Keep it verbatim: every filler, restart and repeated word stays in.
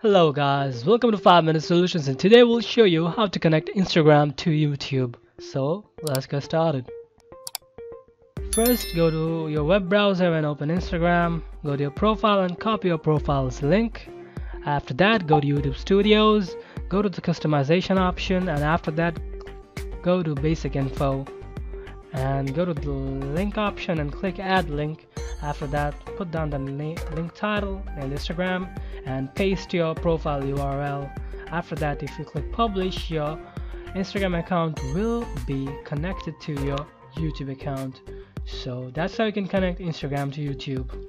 Hello guys, welcome to five minute solutions, and today we'll show you how to connect Instagram to YouTube. So let's get started. First, go to your web browser and open Instagram. Go to your profile and copy your profile's link. After that, go to YouTube Studios, go to the customization option, and after that go to basic info and go to the link option and click add link. After that, put down the link title and Instagram and paste your profile U R L. After that, if you click publish, your Instagram account will be connected to your YouTube account. So that's how you can connect Instagram to YouTube.